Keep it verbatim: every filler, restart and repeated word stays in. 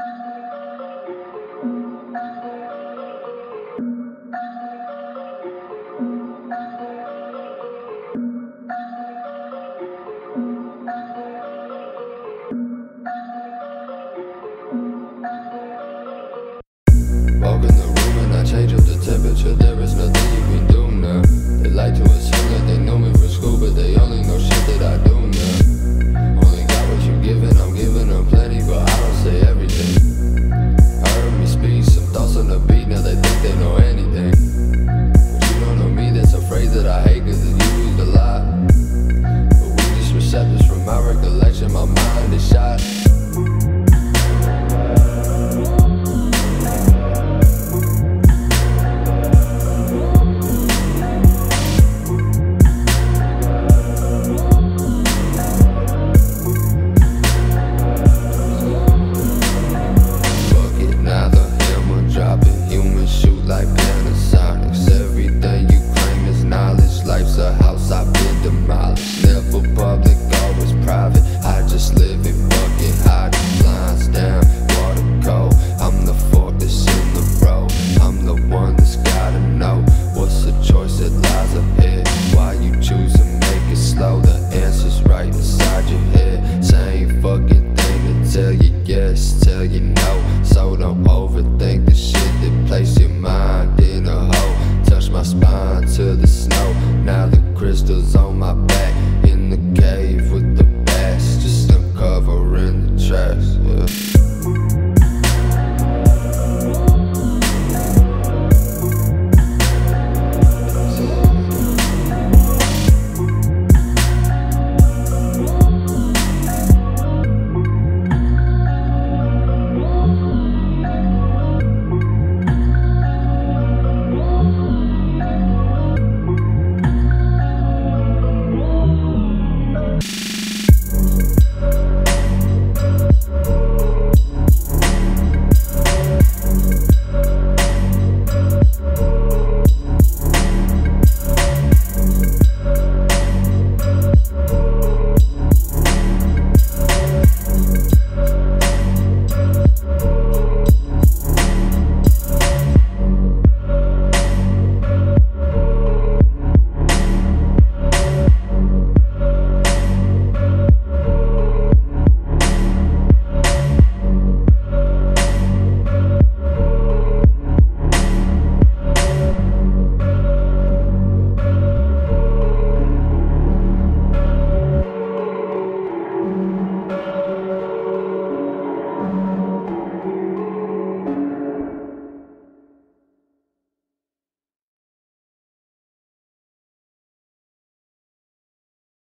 Walk in the room and I change up the temperature. There is nothing you can do now. They like to assume that they know me from school, but they only know shit that I do now. Only got what you giving, I'm giving them plenty, but I don't say everything. I heard me speak, some thoughts on the beat, now they think they know anything. But you don't know me, that's a phrase that I hate, cause it's used a lot. But we just receptors from my recollection, my mind is shot. Tell you yes, tell you no, so don't overthink.